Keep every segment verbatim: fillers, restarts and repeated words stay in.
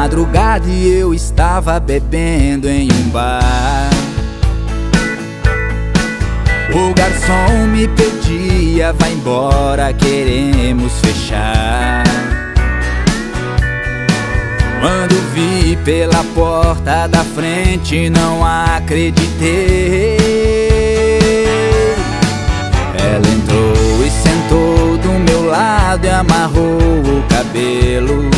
madrugada e eu estava bebendo em um bar. O garçom me pedia, vai embora, queremos fechar. Quando vi pela porta da frente, não acreditei. Ela entrou e sentou do meu lado e amarrou o cabelo.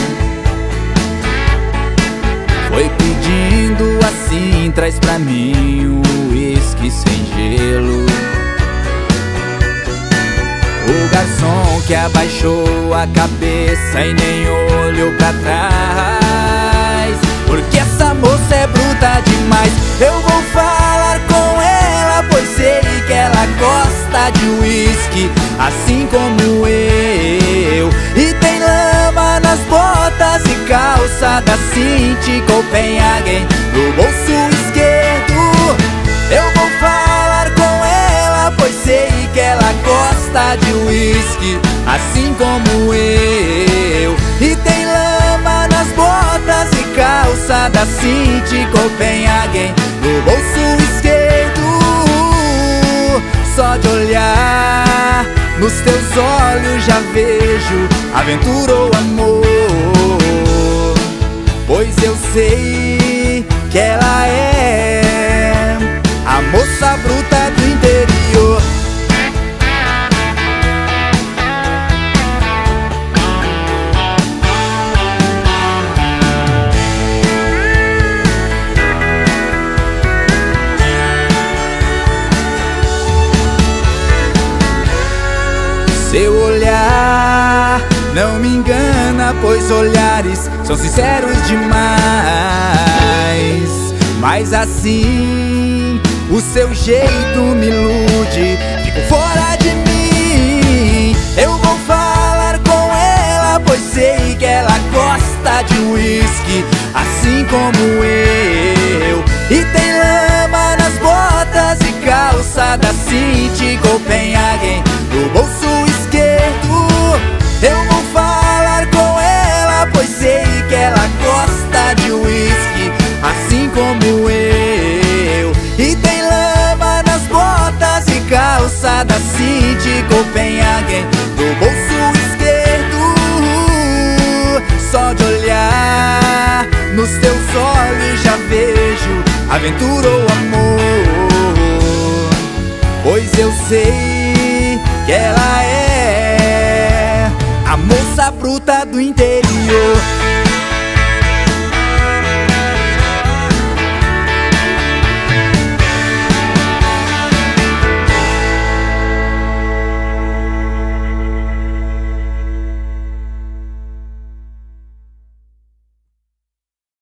Foi pedindo assim, traz pra mim o uísque sem gelo. O garçom que abaixou a cabeça e nem olhou pra trás, porque essa moça é bruta demais. Eu vou falar com ela, pois sei que ela gosta de uísque, assim como eu. E tem lama nas botas e calça da Cinti Copenhagen no bolso esquerdo. Eu vou falar com ela, pois sei que ela gosta de uísque, assim como eu. E tem lama nas botas e calça da Cinti Copenhagen no bolso esquerdo. Só de olhar nos teus olhos já vejo aventura ou amor, pois eu sei que ela é a moça bruta do interior. Seu olhar não me engana, pois olhares são sinceros demais. Mas assim o seu jeito me ilude, fico fora de mim. Eu vou falar com ela, pois sei que ela gosta de uísque, assim como eu. E tem lama nas botas e calça da Cinti Copenhagen no bolso. Eu vou falar com ela, pois sei que ela gosta de uísque, assim como eu. E tem lama nas botas e calça da Cinti Copenhagen no bolso esquerdo. Só de olhar nos teus olhos já vejo aventura ou amor, pois eu sei que ela é a moça bruta do interior.